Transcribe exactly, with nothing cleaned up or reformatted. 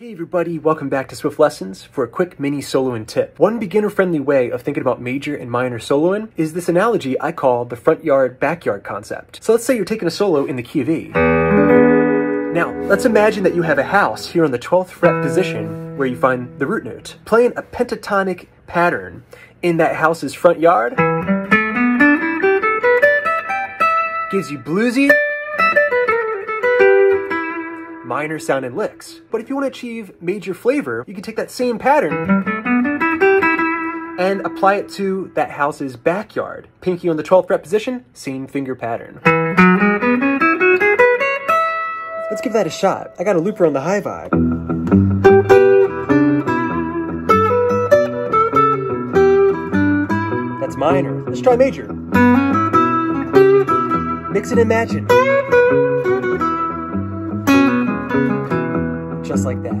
Hey everybody, welcome back to Swift Lessons for a quick mini soloing tip. One beginner-friendly way of thinking about major and minor soloing is this analogy I call the front yard, backyard concept. So let's say you're taking a solo in the key of E. Now, let's imagine that you have a house here on the twelfth fret position where you find the root note. Playing a pentatonic pattern in that house's front yard gives you bluesy, minor sound and licks. But if you want to achieve major flavor, you can take that same pattern and apply it to that house's backyard. Pinky on the twelfth fret position, same finger pattern. Let's give that a shot. I got a looper on the Hyvibe. That's minor. Let's try major. Mix it and match it. Just like that.